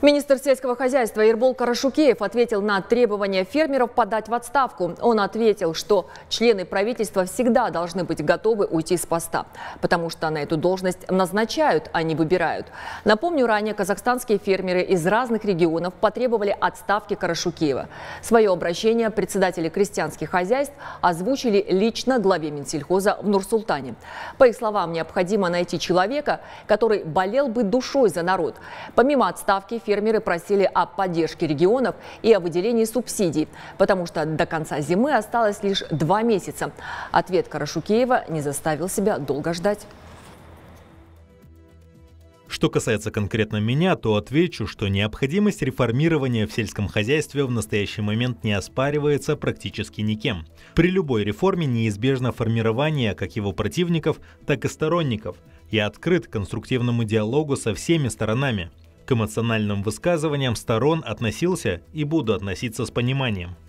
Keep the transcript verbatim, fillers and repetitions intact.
Министр сельского хозяйства Ербол Карашукеев ответил на требования фермеров подать в отставку. Он ответил, что члены правительства всегда должны быть готовы уйти с поста, потому что на эту должность назначают, а не выбирают. Напомню, ранее казахстанские фермеры из разных регионов потребовали отставки Карашукеева. Свое обращение председатели крестьянских хозяйств озвучили лично главе Минсельхоза в Нур-Султане. По их словам, необходимо найти человека, который болел бы душой за народ. Помимо отставки, фермеры просили о поддержке регионов и о выделении субсидий, потому что до конца зимы осталось лишь два месяца. Ответ Карашукеева не заставил себя долго ждать. Что касается конкретно меня, то отвечу, что необходимость реформирования в сельском хозяйстве в настоящий момент не оспаривается практически никем. При любой реформе неизбежно формирование как его противников, так и сторонников. Я открыт к конструктивному диалогу со всеми сторонами. К эмоциональным высказываниям сторон относился и буду относиться с пониманием.